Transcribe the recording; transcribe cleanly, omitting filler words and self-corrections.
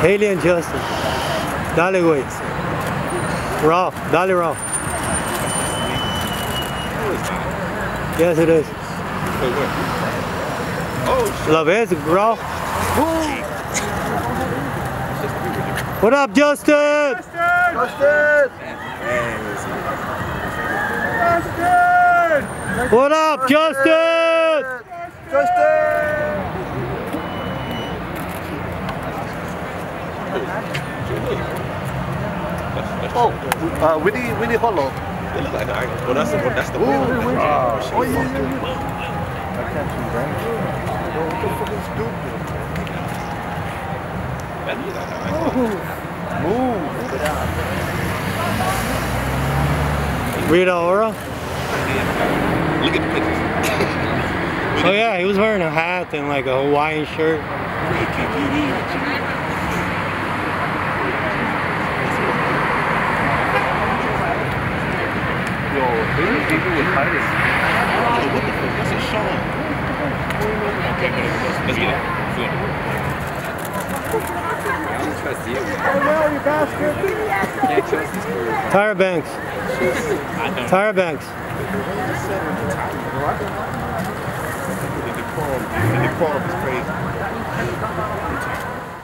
Hailey and Justin. Dale, güey. Ralph. Dale, Ralph. Yes, it is. ¿La ves, Ralph? What up, Justin? Justin! What up, Justin? Oh, Winnie Hollow. They look like the iron. Well, that's the one. Oh, yeah, yeah. I can't see, right? What the fuck is stupid? That is like the iron. Move. Rita Ora? Look at the pictures. Oh, yeah, he was wearing a hat and like a Hawaiian shirt. People with titles. What the fuck? That's a Sean. Okay, let's get it. I don't trust you. Can't trust these people. Tyra Banks. Tyra Banks. The decorum is crazy.